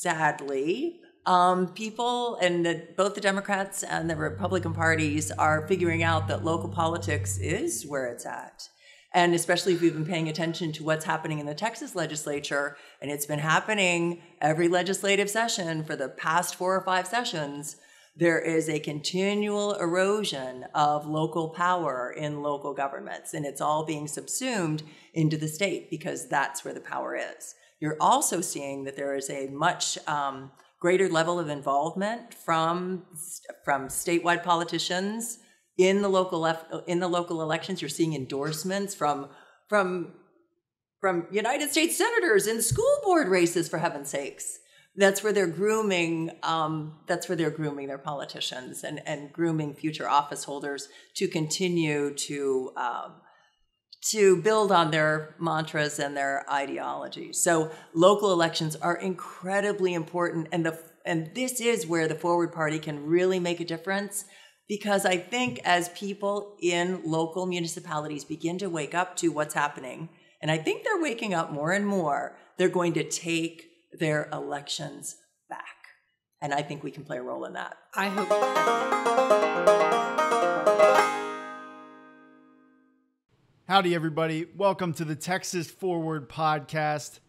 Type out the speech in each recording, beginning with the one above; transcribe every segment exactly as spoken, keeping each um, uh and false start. sadly, um, people and the, both the Democrats and the Republican parties are figuring out that local politics is where it's at. And especially if we've been paying attention to what's happening in the Texas legislature, and it's been happening every legislative session for the past four or five sessions, there is a continual erosion of local power in local governments, and it's all being subsumed into the state because that's where the power is. You're also seeing that there is a much um, greater level of involvement from, from statewide politicians in the local in the local elections. You're seeing endorsements from from from United States senators in school board races, for heaven's sakes. That's where they're grooming. Um, that's where they're grooming their politicians and and grooming future office holders to continue to um, to build on their mantras and their ideologies. So local elections are incredibly important, and the and this is where the Forward Party can really make a difference. Because I think as people in local municipalities begin to wake up to what's happening, and I think they're waking up more and more, they're going to take their elections back. And I think we can play a role in that. I hope. Howdy, everybody. Welcome to the Texas Forward Podcast.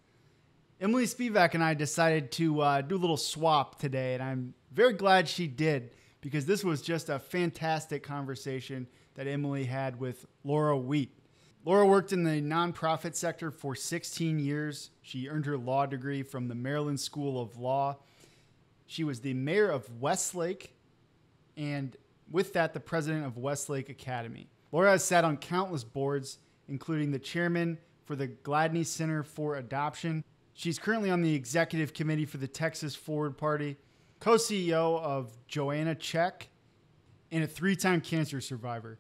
Emily Spivak and I decided to uh, do a little swap today, and I'm very glad she did, because this was just a fantastic conversation that Emily had with Laura Wheat. Laura worked in the nonprofit sector for sixteen years. She earned her law degree from the Maryland School of Law. She was the mayor of Westlake, and with that, the president of Westlake Academy. Laura has sat on countless boards, including the chairman for the Gladney Center for Adoption. She's currently on the executive committee for the Texas Forward Party, co-C E O of Joanna Czech, and a three-time cancer survivor.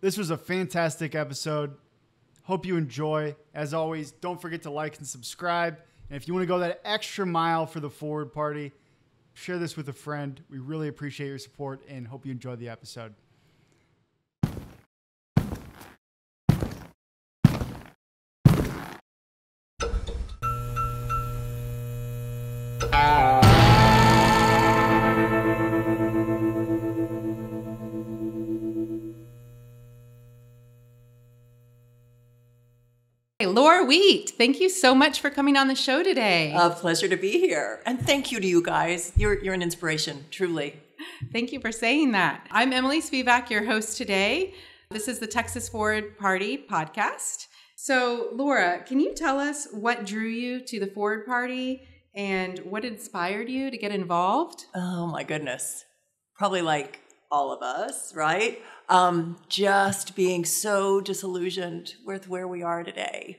This was a fantastic episode. Hope you enjoy. As always, don't forget to like and subscribe. And if you want to go that extra mile for the Forward Party, share this with a friend. We really appreciate your support and hope you enjoy the episode. Laura Wheat, thank you so much for coming on the show today. A pleasure to be here. And thank you to you guys. You're, you're an inspiration, truly. Thank you for saying that. I'm Emily Spivak, your host today. This is the Texas Forward Party podcast. So, Laura, can you tell us what drew you to the Forward Party and what inspired you to get involved? Oh, my goodness. Probably like all of us, right? Um, just being so disillusioned with where we are today.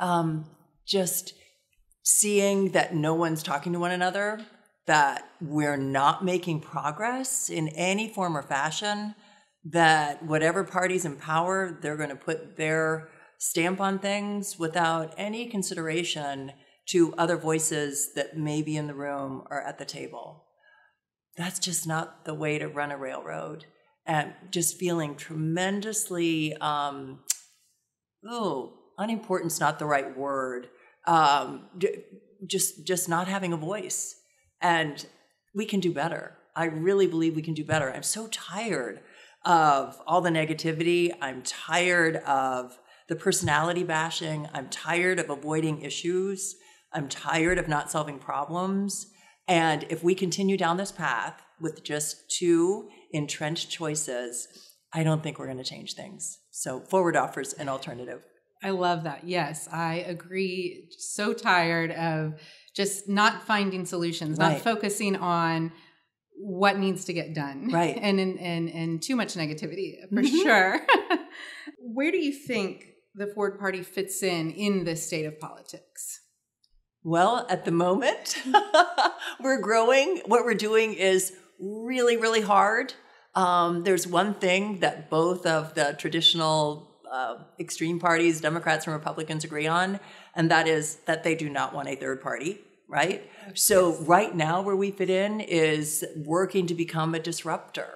Um, just seeing that no one's talking to one another, that we're not making progress in any form or fashion, that whatever party's in power, they're going to put their stamp on things without any consideration to other voices that may be in the room or at the table. That's just not the way to run a railroad. And just feeling tremendously, um, oh, unimportant's not the right word. Um, just, just not having a voice. And we can do better. I really believe we can do better. I'm so tired of all the negativity. I'm tired of the personality bashing. I'm tired of avoiding issues. I'm tired of not solving problems. And if we continue down this path with just two entrenched choices, I don't think we're going to change things. So Forward offers an alternative. I love that. Yes, I agree. So tired of just not finding solutions, right. Not focusing on what needs to get done. Right. And, and, and, and too much negativity, for sure. Where do you think the Forward Party fits in in this state of politics? Well, at the moment, we're growing. What we're doing is really, really hard. Um, there's one thing that both of the traditional uh, extreme parties, Democrats and Republicans, agree on, and that is that they do not want a third party, right? Yes. So right now where we fit in is working to become a disruptor.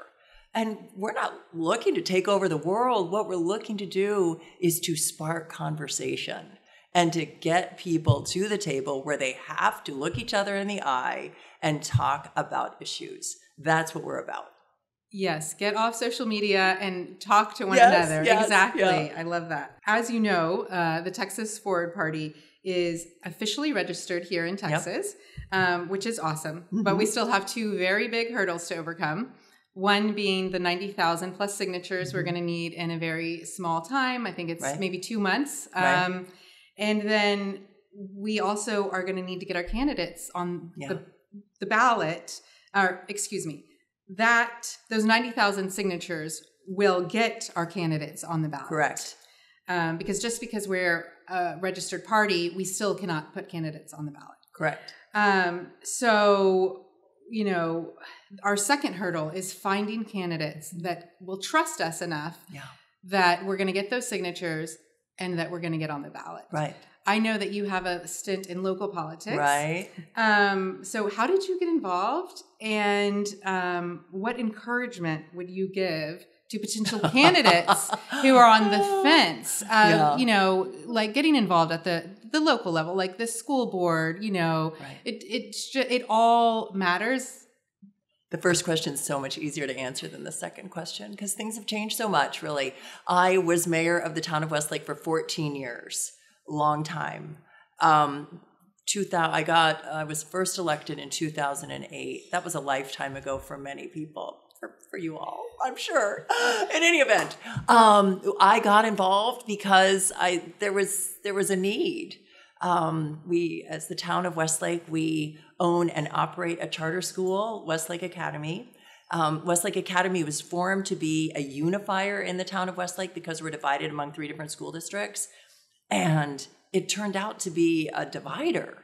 And we're not looking to take over the world. What we're looking to do is to spark conversation and to get people to the table where they have to look each other in the eye and talk about issues. That's what we're about. Yes, get off social media and talk to one yes, another. Yes, exactly. Yeah. I love that. As you know, uh, the Texas Forward Party is officially registered here in Texas, yep. um, which is awesome. Mm-hmm. But we still have two very big hurdles to overcome. One being the ninety thousand plus signatures mm-hmm. we're going to need in a very small time. I think it's right. maybe two months. Right. Um, and then we also are going to need to get our candidates on yeah. the, the ballot, or excuse me, that those ninety thousand signatures will get our candidates on the ballot. Correct. Um, because just because we're a registered party, we still cannot put candidates on the ballot. Correct. Um, so, you know, our second hurdle is finding candidates that will trust us enough yeah. that we're going to get those signatures and that we're going to get on the ballot. Right. I know that you have a stint in local politics. Right. Um, so how did you get involved, and um, what encouragement would you give to potential candidates who are on the fence of, yeah. you know, like getting involved at the, the local level, like the school board, you know, right. it, it, it all matters. The first question is so much easier to answer than the second question because things have changed so much, really. I was mayor of the town of Westlake for fourteen years. Long time. Um, two thousand, I got, I was first elected in two thousand eight. That was a lifetime ago for many people, for, for you all, I'm sure. In any event, um, I got involved because I, there was, there was a need. Um, we, as the town of Westlake, we own and operate a charter school, Westlake Academy. Um, Westlake Academy was formed to be a unifier in the town of Westlake because we're divided among three different school districts. And it turned out to be a divider.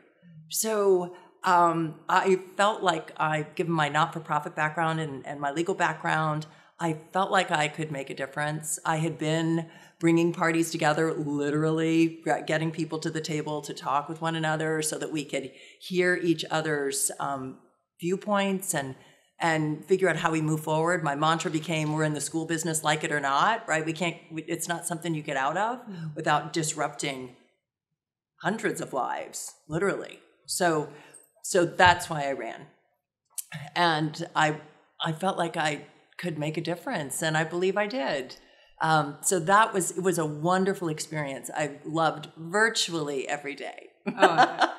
So um, I felt like I, given my not-for-profit background and, and my legal background, I felt like I could make a difference. I had been bringing parties together, literally getting people to the table to talk with one another so that we could hear each other's um, viewpoints and and figure out how we move forward. My mantra became, we're in the school business, like it or not, right? We can't, we, it's not something you get out of without disrupting hundreds of lives, literally. So, so that's why I ran. And I, I felt like I could make a difference, and I believe I did. Um, so that was, it was a wonderful experience. I loved virtually every day. Oh,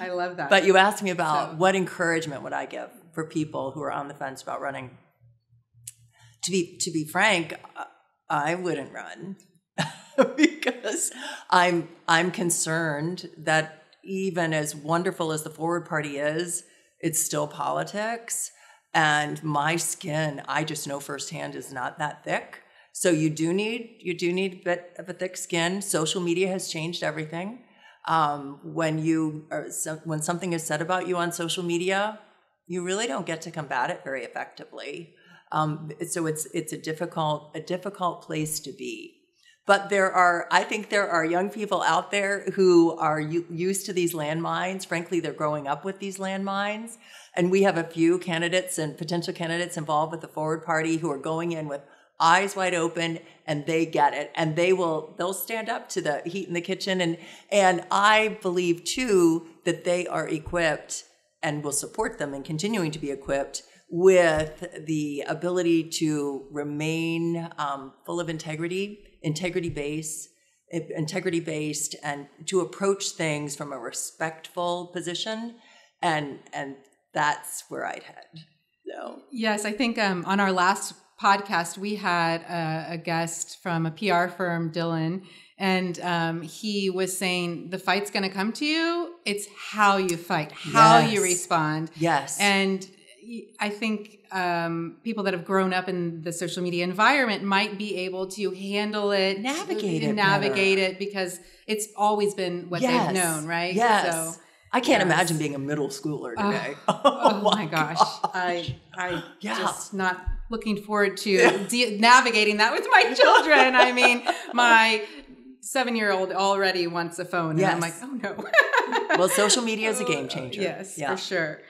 I love that. But you asked me about so. what encouragement would I give for people who are on the fence about running. To be to be frank, I wouldn't run because I'm I'm concerned that even as wonderful as the Forward Party is, it's still politics, and my skin, I just know firsthand, is not that thick. So you do need you do need a bit of a thick skin. Social media has changed everything. Um, when you are, so, when something is said about you on social media, you really don't get to combat it very effectively. Um, so it's it's a difficult a difficult place to be. But there are I think there are young people out there who are u- used to these landmines. Frankly, they're growing up with these landmines. And we have a few candidates and potential candidates involved with the Forward Party who are going in with eyes wide open, and they get it, and they will they'll stand up to the heat in the kitchen, and and I believe too that they are equipped and will support them in continuing to be equipped with the ability to remain um, full of integrity, integrity based, integrity based, and to approach things from a respectful position, and and that's where I'd head. So yes, I think um, on our last podcast, we had a, a guest from a P R firm, Dylan, and um, he was saying, the fight's going to come to you. It's how you fight, how yes. you respond. Yes. And I think um, people that have grown up in the social media environment might be able to handle it, navigate it, navigate better. it because it's always been what yes. they've known, right? Yes. So, I can't yes. imagine being a middle schooler today. Uh, oh, oh my gosh. gosh. I, I yeah. just not... looking forward to yeah. de- navigating that with my children. I mean, my seven-year-old already wants a phone. Yes. And I'm like, oh, no. Well, social media is a game changer. Yes, yeah. for sure.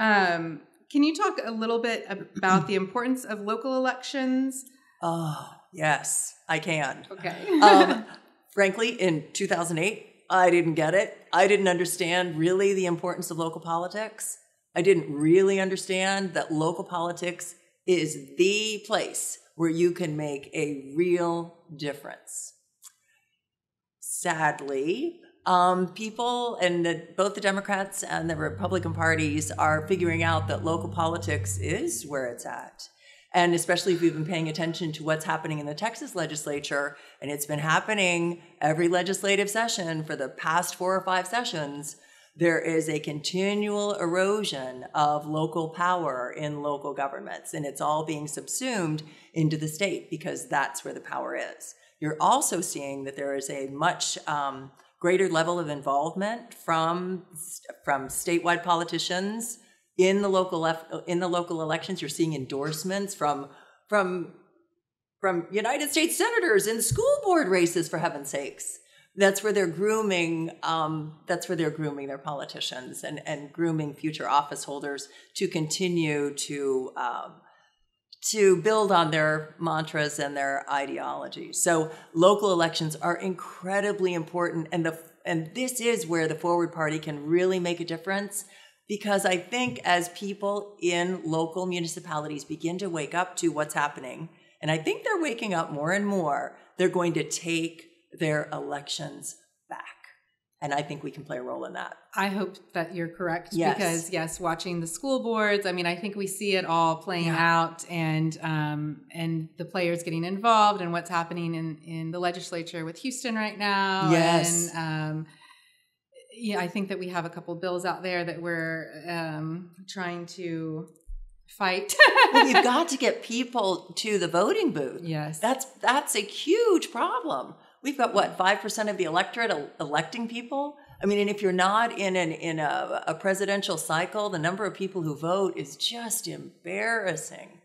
Um, can you talk a little bit about the importance of local elections? Oh, yes, I can. Okay. um, frankly, in two thousand eight, I didn't get it. I didn't understand really the importance of local politics. I didn't really understand that local politics is the place where you can make a real difference. Sadly, um, people and the, both the Democrats and the Republican parties are figuring out that local politics is where it's at. And especially if you've been paying attention to what's happening in the Texas legislature, and it's been happening every legislative session for the past four or five sessions, there is a continual erosion of local power in local governments, and it's all being subsumed into the state because that's where the power is. You're also seeing that there is a much um, greater level of involvement from, from statewide politicians in the local in the local elections. You're seeing endorsements from from from United States senators in school board races. For heaven's sakes, that's where they're grooming. Um, that's where they're grooming their politicians and and grooming future office holders to continue to um, to build on their mantras and their ideologies. So local elections are incredibly important, and the and this is where the Forward Party can really make a difference. Because I think as people in local municipalities begin to wake up to what's happening, and I think they're waking up more and more, they're going to take their elections back. And I think we can play a role in that. I hope that you're correct. Yes. Because, yes, watching the school boards, I mean, I think we see it all playing yeah. out, and um, and the players getting involved and what's happening in, in the legislature with Houston right now. Yes. And, um, yeah, I think that we have a couple of bills out there that we're um, trying to fight. Well, you've got to get people to the voting booth. Yes. That's that's a huge problem. We've got, what, five percent of the electorate el electing people? I mean, and if you're not in, an, in a, a presidential cycle, the number of people who vote is just embarrassing.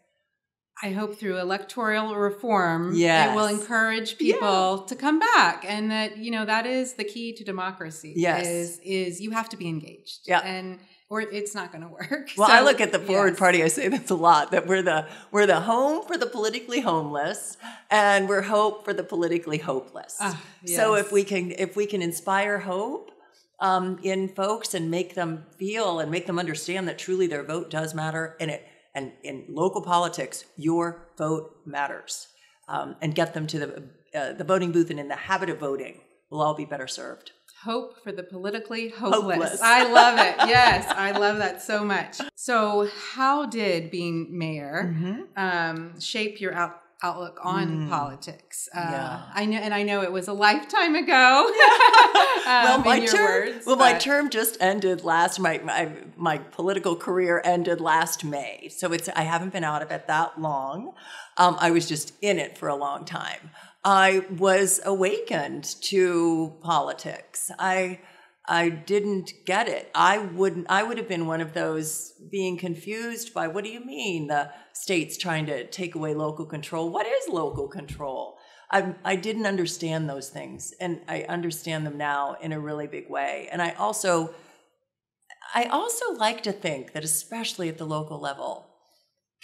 I hope through electoral reform, yes. it will encourage people yeah. to come back, and that, you know, that is the key to democracy. Yes, is is you have to be engaged, yeah, and or it's not going to work. Well, so, I look at the Forward yes. Party. I say this a lot, that we're the we're the home for the politically homeless, and we're hope for the politically hopeless. Uh, yes. So if we can if we can inspire hope um, in folks and make them feel and make them understand that truly their vote does matter, and it. And in local politics, your vote matters, um, and get them to the, uh, the voting booth and in the habit of voting. We'll all be better served. Hope for the politically hopeless. hopeless. I love it. Yes, I love that so much. So how did being mayor mm-hmm. um, shape your out outlook on mm. politics? Uh, yeah. I know, and I know it was a lifetime ago. um, well, my term, words, well, but... my term just ended last. My, my my political career ended last May, so it's I haven't been out of it that long. Um, I was just in it for a long time. I was awakened to politics. I I didn't get it. I wouldn't. I would have been one of those being confused by, what do you mean the state's trying to take away local control? What is local control? I, I didn't understand those things, and I understand them now in a really big way. And I also, I also like to think that, especially at the local level,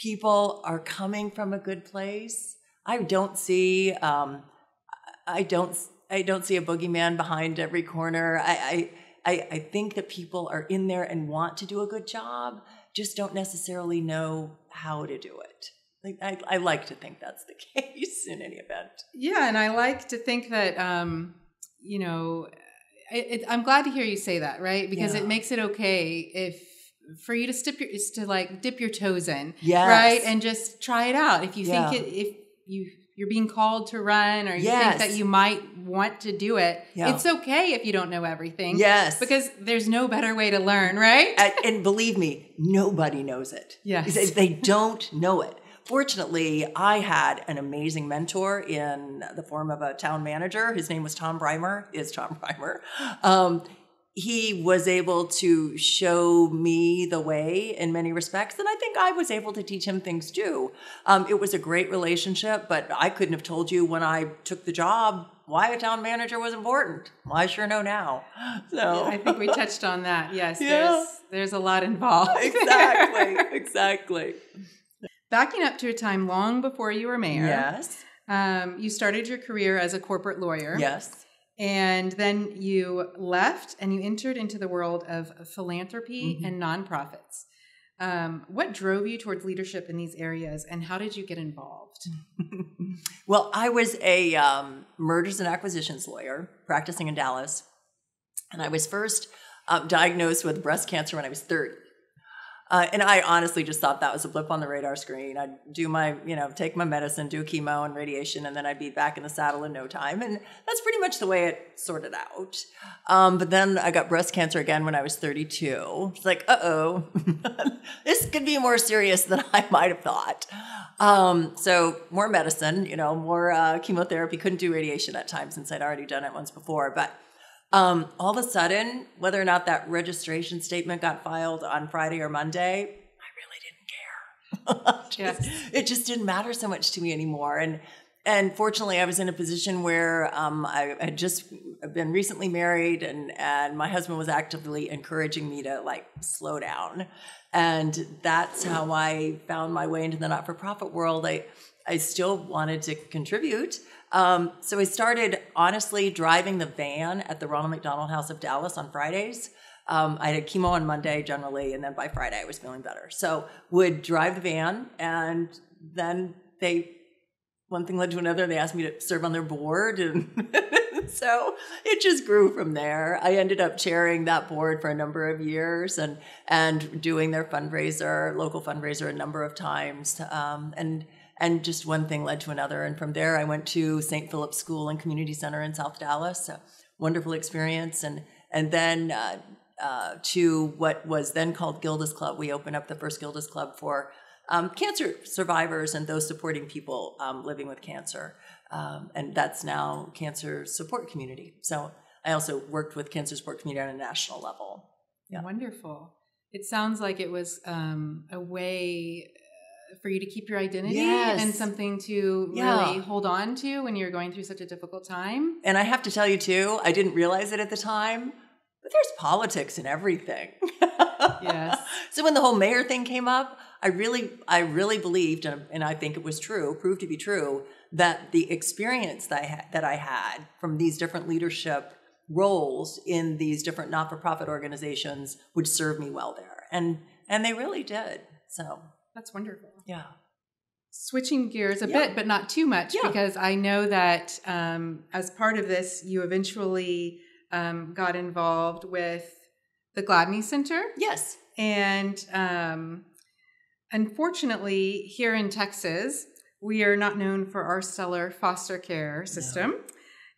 people are coming from a good place. I don't see, um, I don't, I don't see a boogeyman behind every corner. I, I, I think that people are in there and want to do a good job, just don't necessarily know how to do it. Like, I, I like to think that's the case in any event. Yeah, and I like to think that, um, you know, it, it, I'm glad to hear you say that, right? Because yeah. it makes it okay if for you to dip your, is to like dip your toes in, yes. right, and just try it out. If you yeah. think it, if you you're being called to run, or you yes. think that you might want to do it. Yeah. It's okay if you don't know everything. Yes. Because there's no better way to learn, right? and, and believe me, nobody knows it. Yes. They don't know it. Fortunately, I had an amazing mentor in the form of a town manager. His name was Tom Brymer, is Tom Brymer. Um, he was able to show me the way in many respects, and I think I was able to teach him things too. Um, it was a great relationship, but I couldn't have told you when I took the job why a town manager was important. Well, I sure know now. So yeah, I think we touched on that. Yes, yeah. there's, there's a lot involved. Exactly, exactly. Backing up to a time long before you were mayor, yes, um, you started your career as a corporate lawyer. Yes. And then you left and you entered into the world of philanthropy mm-hmm. and nonprofits. Um, what drove you towards leadership in these areas, and how did you get involved? Well, I was a um, mergers and acquisitions lawyer practicing in Dallas, and I was first um, diagnosed with breast cancer when I was thirty. Uh, and I honestly just thought that was a blip on the radar screen. I'd do my, you know, take my medicine, do chemo and radiation, and then I'd be back in the saddle in no time. And that's pretty much the way it sorted out. Um, but then I got breast cancer again when I was thirty-two. It's like, uh-oh, this could be more serious than I might have thought. Um, so more medicine, you know, more uh, chemotherapy. Couldn't do radiation at times since I'd already done it once before. But Um, all of a sudden, whether or not that registration statement got filed on Friday or Monday, I really didn't care. just, yes. It just didn't matter so much to me anymore. And and fortunately, I was in a position where um, I had just been recently married, and, and my husband was actively encouraging me to, like, slow down. And that's how I found my way into the not-for-profit world. I, I still wanted to contribute. Um, so I started, honestly, driving the van at the Ronald McDonald House of Dallas on Fridays. Um, I had chemo on Monday generally, and then by Friday I was feeling better. So would drive the van, and then they, one thing led to another. They asked me to serve on their board, and so it just grew from there. I ended up chairing that board for a number of years, and and doing their fundraiser, local fundraiser, a number of times, um, and. And just one thing led to another. And from there, I went to Saint Philip's School and Community Center in South Dallas, a wonderful experience. And and then uh, uh, to what was then called Gilda's Club. We opened up the first Gilda's Club for um, cancer survivors and those supporting people um, living with cancer. Um, and that's now Cancer Support Community. So I also worked with Cancer Support Community on a national level. Yeah. Wonderful. It sounds like it was um, a way for you to keep your identity yes. and something to yeah. really hold on to when you're going through such a difficult time. And I have to tell you too, I didn't realize it at the time, but there's politics in everything. Yes. So when the whole mayor thing came up, I really, I really believed, and, and I think it was true, proved to be true, that the experience that I had, that I had from these different leadership roles in these different not-for-profit organizations would serve me well there. And, and they really did. So that's wonderful. Yeah. Switching gears a yeah. bit, but not too much, yeah. because I know that um, as part of this, you eventually um, got involved with the Gladney Center. Yes. And um, unfortunately, here in Texas, we are not known for our stellar foster care system. No.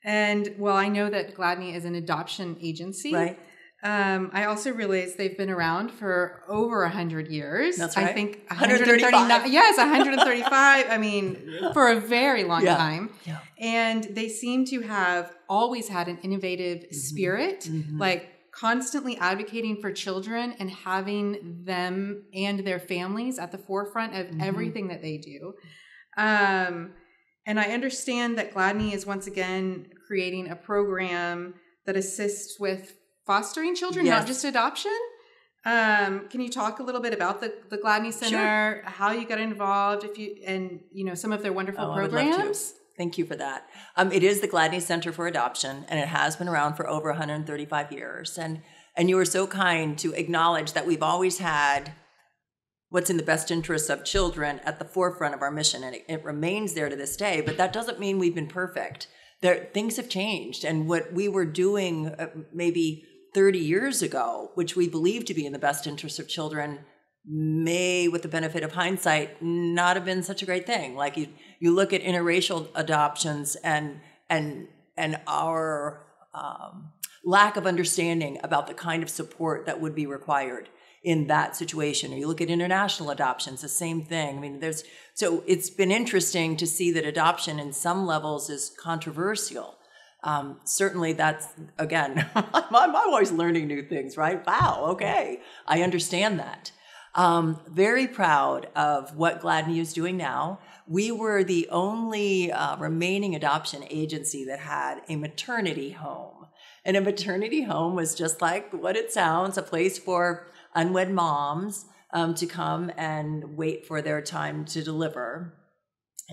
And well, I know that Gladney is an adoption agency. Right. Um, I also realized they've been around for over a hundred years. That's right. I think one hundred thirty-nine. Yes, one hundred thirty-five. I mean, for a very long yeah. time. Yeah. And they seem to have always had an innovative mm-hmm. spirit, mm-hmm. like constantly advocating for children and having them and their families at the forefront of mm-hmm. everything that they do. Um, and I understand that Gladney is once again creating a program that assists with fostering children, yes. not just adoption. Um, can you talk a little bit about the, the Gladney Center, sure. how you got involved, if you and you know some of their wonderful oh, programs? I would love to. Thank you for that. Um, it is the Gladney Center for Adoption, and it has been around for over one hundred thirty-five years. And and you were so kind to acknowledge that we've always had what's in the best interests of children at the forefront of our mission, and it, it remains there to this day. But that doesn't mean we've been perfect. There, things have changed, and what we were doing uh, maybe thirty years ago, which we believe to be in the best interest of children, may, with the benefit of hindsight, not have been such a great thing. Like you, you look at interracial adoptions and and and our um, lack of understanding about the kind of support that would be required in that situation. Or you look at international adoptions, the same thing. I mean, there's so it's been interesting to see that adoption in some levels is controversial. Um, certainly that's, again, I'm, I'm always learning new things, right? Wow, okay. I understand that. Um, very proud of what Gladney is doing now. We were the only uh, remaining adoption agency that had a maternity home. And a maternity home was just like what it sounds, a place for unwed moms um, to come and wait for their time to deliver.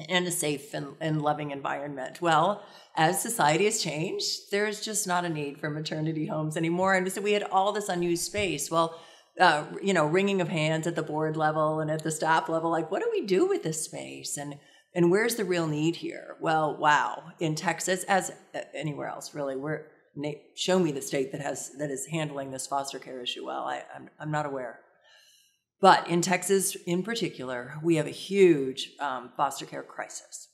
in a safe and, and loving environment. Well, as society has changed, there's just not a need for maternity homes anymore. And so we had all this unused space. Well, uh, you know, wringing of hands at the board level and at the staff level, like, what do we do with this space? And and where's the real need here? Well, wow, in Texas, as anywhere else, really, we're show me the state that has that is handling this foster care issue well. I, I'm, I'm not aware. But in Texas in particular, we have a huge um, foster care crisis.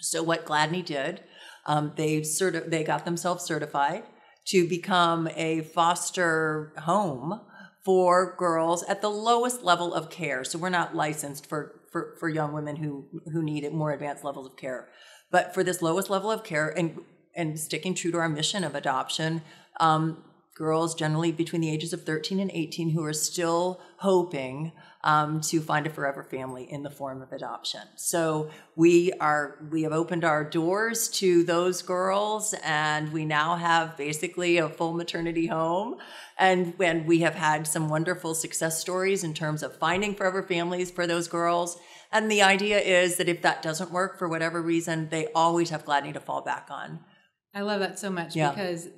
So what Gladney did, um, they certi- they got themselves certified to become a foster home for girls at the lowest level of care. So we're not licensed for, for, for young women who, who need more advanced levels of care. But for this lowest level of care, and, and sticking true to our mission of adoption, um, girls generally between the ages of thirteen and eighteen who are still hoping um, to find a forever family in the form of adoption. So we are we have opened our doors to those girls, and we now have basically a full maternity home. And, and we have had some wonderful success stories in terms of finding forever families for those girls. And the idea is that if that doesn't work for whatever reason, they always have Gladney to fall back on. I love that so much, yeah. Because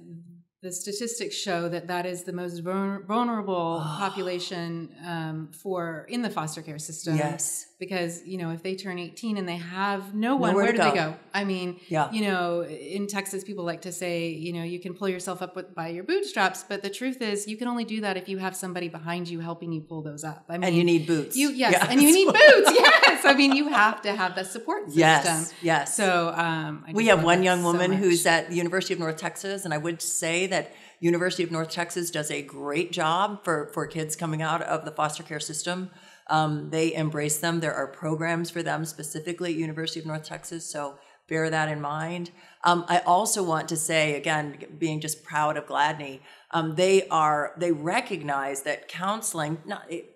the statistics show that that is the most vulnerable population um, for in the foster care system. Yes, because you know if they turn eighteen and they have no one, Nowhere where do go. they go? I mean, yeah. you know, in Texas, people like to say, you know, you can pull yourself up with, by your bootstraps, but the truth is, you can only do that if you have somebody behind you helping you pull those up. I mean, and you need boots. You yes, yes. and you need boots. Yes, I mean, you have to have that support system. Yes, yes. So um, I we have one young woman so who's at the University of North Texas, and I would say that. that University of North Texas does a great job for, for kids coming out of the foster care system. Um, they embrace them. There are programs for them specifically at University of North Texas, so bear that in mind. Um, I also want to say, again, being just proud of Gladney, um, they are they recognize that counseling, not, it,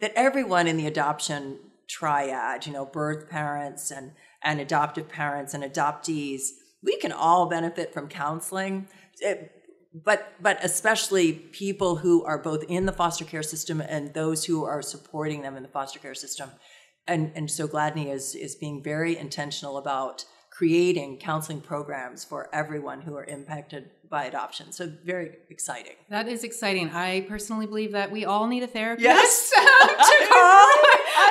that everyone in the adoption triad, you know, birth parents and, and adoptive parents and adoptees, we can all benefit from counseling. It, but but especially people who are both in the foster care system and those who are supporting them in the foster care system. And and so Gladney is is being very intentional about creating counseling programs for everyone who are impacted by adoption. So very exciting. That is exciting. I personally believe that we all need a therapist. Yes.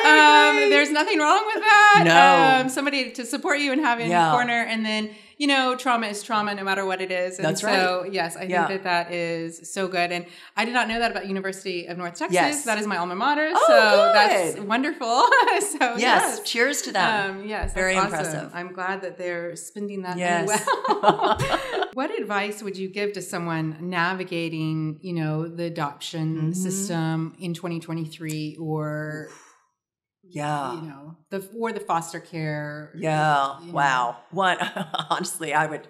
um, there's nothing wrong with that. No. Um, somebody to support you and have in yeah. the corner. And then, you know, trauma is trauma no matter what it is. And That's so, right. yes, I think yeah. that that is so good. And I did not know that about University of North Texas. Yes. That is my alma mater. Oh, so good. That's wonderful. so yes. yes. Cheers to them. Um, yes. Very awesome. Impressive. I'm glad that they're spending that yes. well. What advice would you give to someone navigating, you know, the adoption mm-hmm. system in twenty twenty-three, or yeah, you know, the or the foster care? Yeah, wow. Know. One, honestly, I would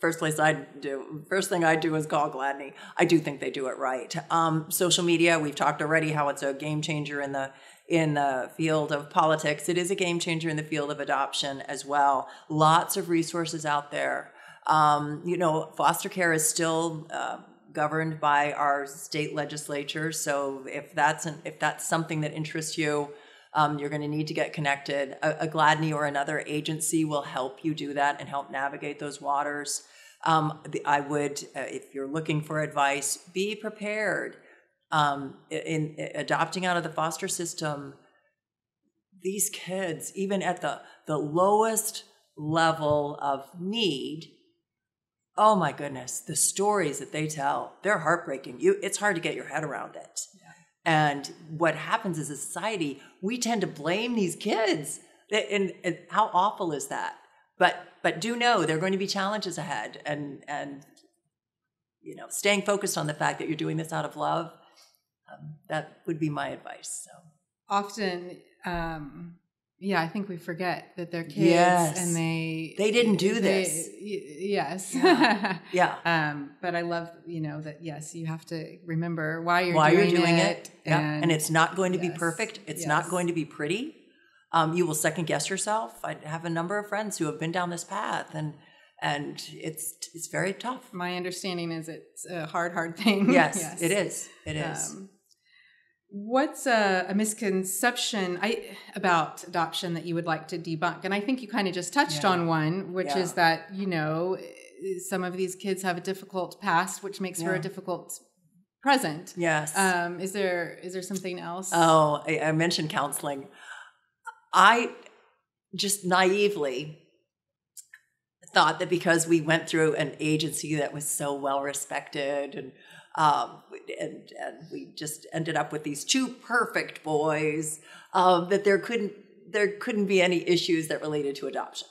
first place I'd do first thing I do is call Gladney. I do think they do it right. Um, social media, we've talked already how it's a game changer in the. in the field of politics. It is a game changer in the field of adoption as well. Lots of resources out there. Um, you know, foster care is still uh, governed by our state legislature. So if that's an, if that's something that interests you, um, you're going to need to get connected. A, a Gladney or another agency will help you do that and help navigate those waters. Um, I would, uh, if you're looking for advice, be prepared. Um, in, in adopting out of the foster system, these kids, even at the, the lowest level of need, oh my goodness, the stories that they tell, they're heartbreaking. You, it's hard to get your head around it. Yeah. And what happens is, society, we tend to blame these kids. And, and how awful is that? But but do know there are going to be challenges ahead, and and you know, staying focused on the fact that you're doing this out of love. Um, that would be my advice. So. Often, um, yeah, I think we forget that they're kids yes. and they... They didn't do they, this. They, yes. Yeah. yeah. Um, but I love, you know, that, yes, you have to remember why you're why doing it. Why you're doing it. it. Yeah. And, and it's not going to yes. be perfect. It's yes. not going to be pretty. Um, you will second guess yourself. I have a number of friends who have been down this path, and and it's it's very tough. My understanding is it's a hard, hard thing. Yes, yes. it is. It is. Um, What's a, a misconception I, about adoption that you would like to debunk? And I think you kind of just touched yeah. on one, which yeah. is that, you know, some of these kids have a difficult past, which makes yeah. for a difficult present. Yes. Um, is there is there something else? Oh, I, I mentioned counseling. I just naively thought that because we went through an agency that was so well respected and Um, and, and we just ended up with these two perfect boys, um, that there couldn't, there couldn't be any issues that related to adoption.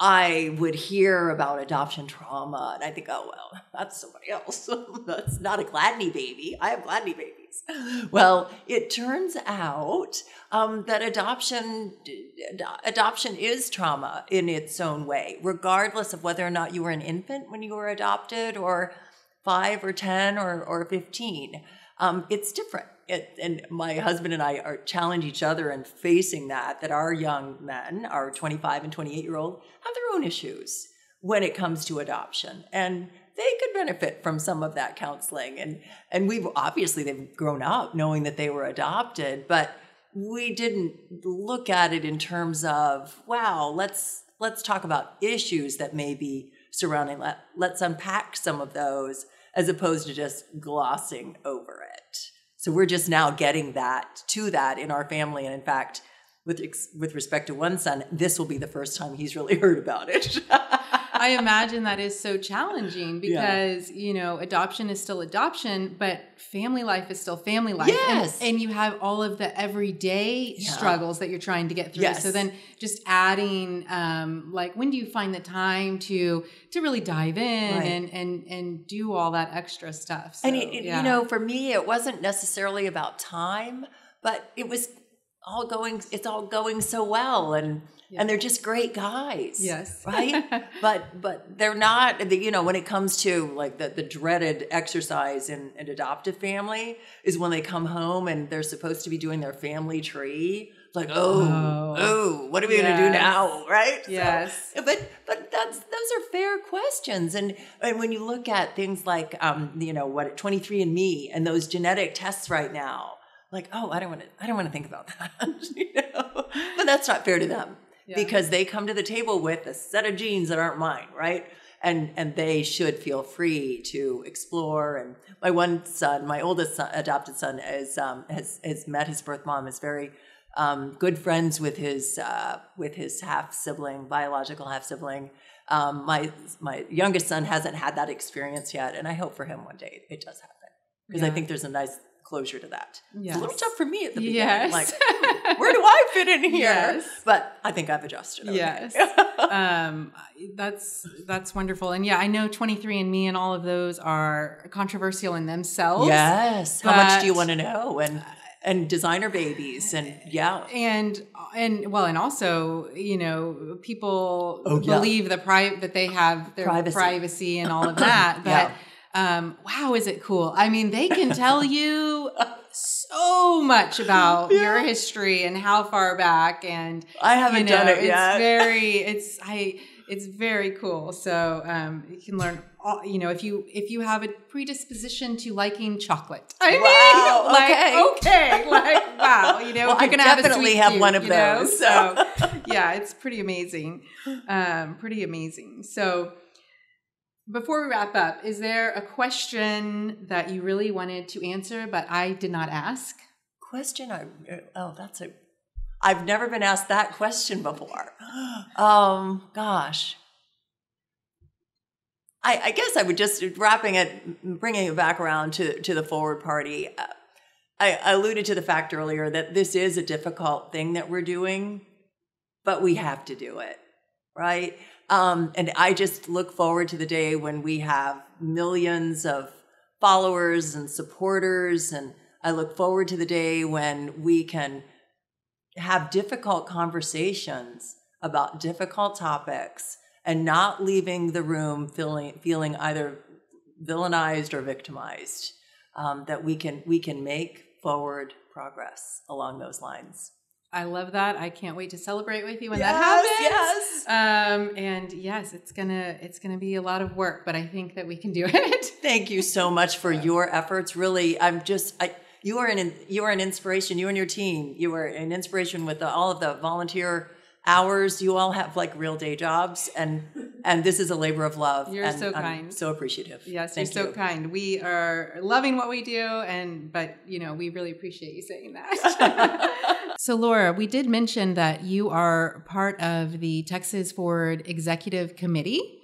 I would hear about adoption trauma and I think, oh, well, that's somebody else. That's not a Gladney baby. I have Gladney babies. Well, it turns out um, that adoption, ad- adoption is trauma in its own way, regardless of whether or not you were an infant when you were adopted or five or ten or, or fifteen. Um, it's different. It, and my husband and I are challenge each other in facing that, that our young men, our twenty-five and twenty-eight year old, have their own issues when it comes to adoption. And they could benefit from some of that counseling. And, and we've obviously they've grown up knowing that they were adopted, but we didn't look at it in terms of, wow, let's, let's talk about issues that may be surrounding that. Let's unpack some of those, as opposed to just glossing over it. So we're just now getting that to that in our family. And in fact, with with respect to one son, this will be the first time he's really heard about it. I imagine that is so challenging because, yeah. you know, adoption is still adoption, but family life is still family life. Yes. And, and you have all of the everyday yeah. struggles that you're trying to get through. Yes. So then just adding, um, like, when do you find the time to to really dive in right. and, and, and do all that extra stuff? So, and, it, it, yeah. you know, for me, it wasn't necessarily about time, but it was all going, it's all going so well. And Yes. And they're just great guys. Yes. Right? but but they're not, you know, when it comes to like the, the dreaded exercise in an adoptive family is when they come home and they're supposed to be doing their family tree. Like, oh, oh, oh what are we yes. going to do now? Right? Yes. So, but but that's those are fair questions. And, and when you look at things like, um, you know, what, twenty-three and me and those genetic tests right now, like, oh, I don't want to, I don't want to think about that. you know? But that's not fair to them. Yeah. Because they come to the table with a set of genes that aren't mine, right? And and they should feel free to explore. And my one son, my oldest son, adopted son, is um, has has met his birth mom. Is very um, good friends with his uh, with his half sibling, biological half sibling. Um, my my youngest son hasn't had that experience yet, and I hope for him one day it does happen because yeah. I think there's a nice closure to that. Yes. It's a little tough for me at the beginning. Yes. Like, hmm, where do I fit in here? Yes. But I think I've adjusted. Okay. Yes. um, that's, that's wonderful. And yeah, I know twenty-three and me and all of those are controversial in themselves. Yes. How much do you want to know? And, and designer babies and yeah. And, and well, and also, you know, people oh, believe yeah. the pri- that they have their privacy, privacy and all of that. But yeah. Um, wow, is it cool? I mean, they can tell you so much about yeah. your history and how far back. And I haven't you know, done it it's yet. It's very, it's I, it's very cool. So um, you can learn. All, you know, if you if you have a predisposition to liking chocolate, I wow, mean, like okay, okay like wow, you know, well, I can definitely have, a have one of you, those. You know? So. so yeah, it's pretty amazing, um, pretty amazing. So. Before we wrap up, is there a question that you really wanted to answer, but I did not ask? Question? I, oh, that's a... I've never been asked that question before. Um, gosh. I, I guess I would just, wrapping it, bringing it back around to, to the Forward Party, uh, I, I alluded to the fact earlier that this is a difficult thing that we're doing, but we have to do it, right? Um, and I just look forward to the day when we have millions of followers and supporters. And I look forward to the day when we can have difficult conversations about difficult topics and not leaving the room feeling, feeling either villainized or victimized, um, that we can, we can make forward progress along those lines. I love that. I can't wait to celebrate with you when yes, that happens. Yes. Um, and yes, it's gonna it's gonna be a lot of work, but I think that we can do it. Thank you so much for your efforts. Really, I'm just I you are an you are an inspiration. You and your team, you are an inspiration with the, all of the volunteer hours. You all have like real day jobs, and and this is a labor of love. You're and so kind. I'm so appreciative. Yes, Thank you're you. so kind. We are loving what we do, and but you know, we really appreciate you saying that. So Laura, we did mention that you are part of the Texas Forward Executive Committee.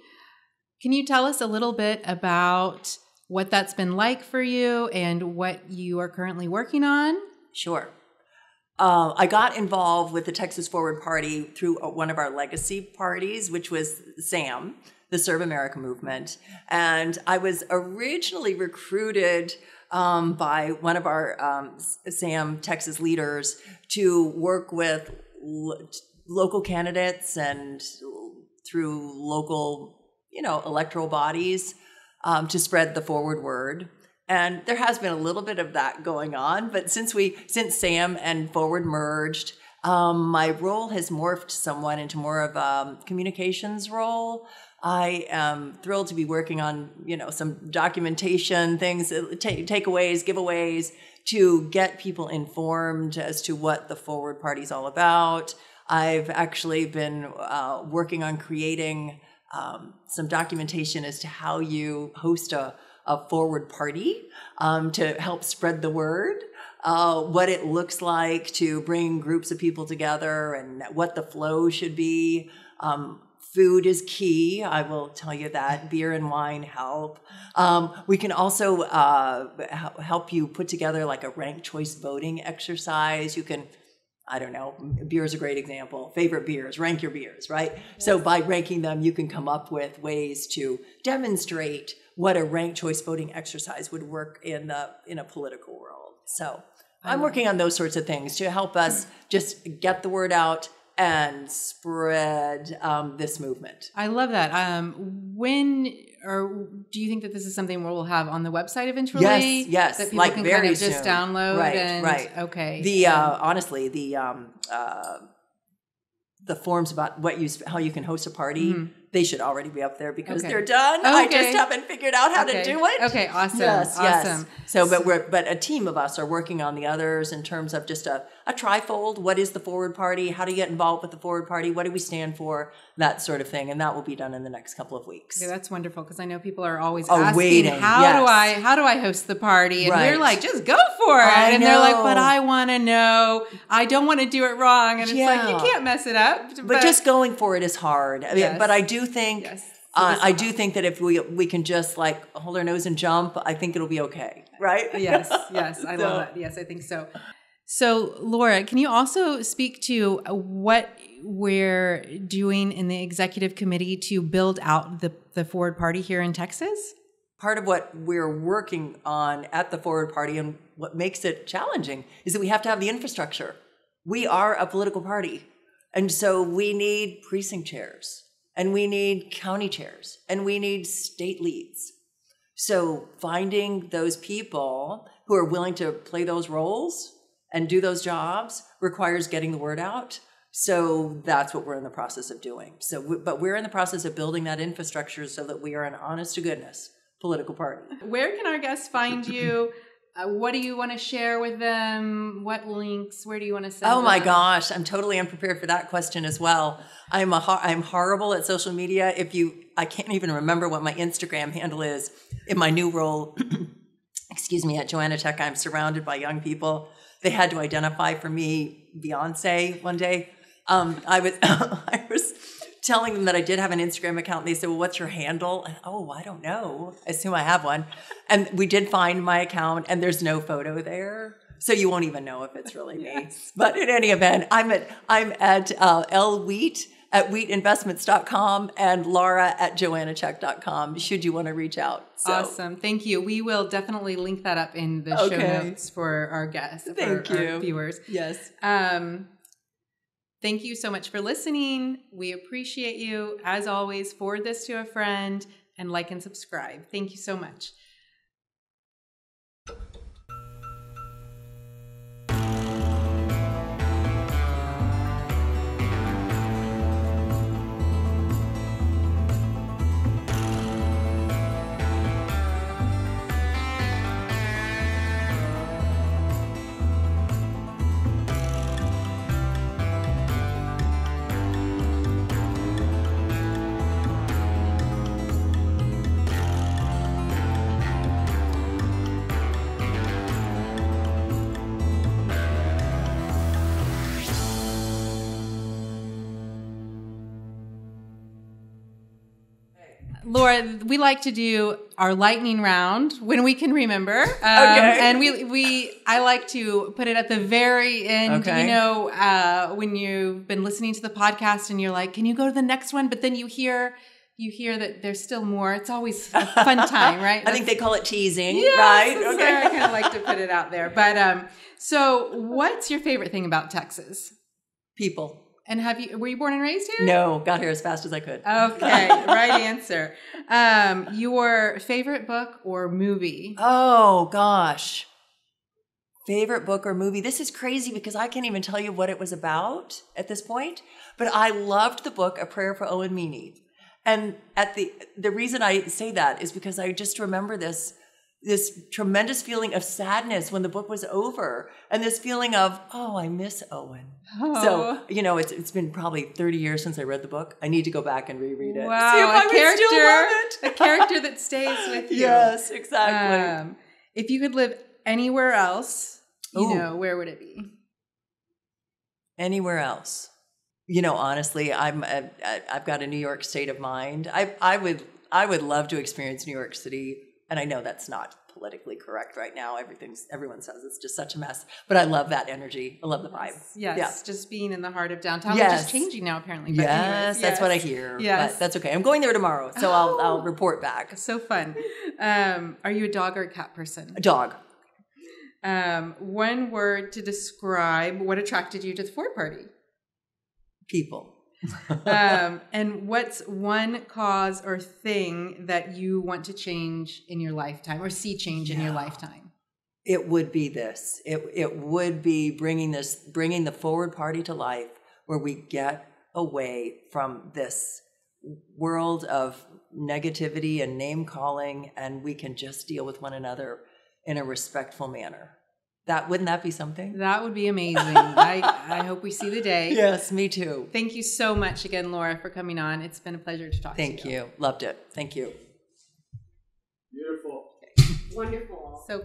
Can you tell us a little bit about what that's been like for you and what you are currently working on? Sure. Uh, I got involved with the Texas Forward Party through a, one of our legacy parties, which was SAM, the Serve America Movement. And I was originally recruited Um, by one of our um, SAM Texas leaders to work with lo- local candidates and through local, you know, electoral bodies um, to spread the forward word. And there has been a little bit of that going on, but since we, since SAM and Forward merged, um, my role has morphed somewhat into more of a communications role. I am thrilled to be working on, you know, some documentation things, t- takeaways, giveaways to get people informed as to what the Forward Party is all about. I've actually been uh, working on creating um, some documentation as to how you host a, a Forward Party um, to help spread the word. Uh, what it looks like to bring groups of people together and what the flow should be. Um, Food is key. I will tell you that. Beer and wine help. Um, we can also uh, help you put together like a ranked choice voting exercise. You can, I don't know, beer is a great example. Favorite beers, rank your beers, right? Yes. So by ranking them, you can come up with ways to demonstrate what a ranked choice voting exercise would work in the in a political world. So I'm working on those sorts of things to help us just get the word out and spread um, this movement. I love that. Um, when or do you think that this is something we'll have on the website eventually? Yes, yes. That people like can kind of just soon. download. Right, and, right. Okay. The um, uh, honestly, the um, uh, the forms about what you how you can host a party. Mm-hmm. They should already be up there because okay. they're done. Okay. I just haven't figured out how okay. to do it. Okay, awesome. Yes, awesome. Yes. So, but we're but a team of us are working on the others in terms of just a, a trifold. What is the Forward Party? How do you get involved with the Forward Party? What do we stand for? That sort of thing, and that will be done in the next couple of weeks. Okay, that's wonderful because I know people are always oh, asking, waiting. how yes. do I how do I host the party? And right. we're like, just go for it. I and know. They're like, but I want to know. I don't want to do it wrong. And yeah. it's like you can't mess it up. But, but just going for it is hard. I mean, yes. But I do. think yes. so uh, I do think that if we we can just like hold our nose and jump, I think it'll be okay, right? Yes, yes, I so. love that. Yes, I think so. So, Laura, can you also speak to what we're doing in the executive committee to build out the the Forward Party here in Texas? Part of what we're working on at the Forward Party and what makes it challenging is that we have to have the infrastructure. We are a political party, and so we need precinct chairs. And we need county chairs, and we need state leads. So finding those people who are willing to play those roles and do those jobs requires getting the word out. So that's what we're in the process of doing. So, we, but we're in the process of building that infrastructure so that we are an honest-to-goodness political party. Where can our guests find you? Uh, what do you want to share with them? What links? Where do you want to send them? Oh my them? gosh, I'm totally unprepared for that question as well. I'm a ho- I'm horrible at social media. If you, I can't even remember what my Instagram handle is. In my new role, excuse me, at Joanna Tech, I'm surrounded by young people. They had to identify for me Beyonce one day. Um, I was I was telling them that I did have an Instagram account. And they said, well, what's your handle? And, oh, I don't know. I assume I have one. And we did find my account, and there's no photo there. So you won't even know if it's really me. Yes. But in any event, I'm at I'm at uh, lwheat at wheat investments dot com and Laura at joanna check dot com should you want to reach out. So. Awesome. Thank you. We will definitely link that up in the okay. show notes for our guests, Thank for you. our viewers. Yes. Um, Thank you so much for listening. We appreciate you. As always, forward this to a friend and like and subscribe. Thank you so much. Laura, we like to do our lightning round when we can remember. Um, okay. And we, we, I like to put it at the very end. Okay. You know, uh, when you've been listening to the podcast and you're like, can you go to the next one? But then you hear... You hear that there's still more. It's always a fun time, right? I think they call it teasing, yes, right? Okay. So I kind of like to put it out there. But um, so what's your favorite thing about Texas? People. And have you, were you born and raised here? No, got here as fast as I could. Okay, right answer. Um, your favorite book or movie? Oh, gosh. Favorite book or movie? This is crazy because I can't even tell you what it was about at this point. But I loved the book, A Prayer for Owen Meany. And at the the reason I say that is because I just remember this this tremendous feeling of sadness when the book was over, and this feeling of, oh, I miss Owen. Oh. So, you know, it's it's been probably thirty years since I read the book. I need to go back and reread it. Wow, See if a I character, still love it. A character that stays with you. Yes, exactly. Um, if you could live anywhere else, you Ooh. know, where would it be? Anywhere else. You know, honestly, I'm I, I've got a New York state of mind. I I would I would love to experience New York City, and I know that's not politically correct right now. Everything's everyone says it's just such a mess, but I love that energy. I love the vibe. Yes, yes. Yeah. Just being in the heart of downtown, yes. which is changing now apparently. But yes, anyways, yes, that's what I hear. Yes, but that's okay. I'm going there tomorrow, so oh, I'll I'll report back. So fun. Um, are you a dog or a cat person? A dog. Um, one word to describe what attracted you to the Forward Party. People. um, and what's one cause or thing that you want to change in your lifetime or see change yeah. in your lifetime? It would be this. It it would be bringing this, bringing the Forward Party to life, where we get away from this world of negativity and name calling, and we can just deal with one another in a respectful manner. That wouldn't that be something? That would be amazing. I, I hope we see the day. Yes, me too. Thank you so much again, Laura, for coming on. It's been a pleasure to talk Thank to you. Thank you. Loved it. Thank you. Beautiful. Okay. Wonderful. So fun.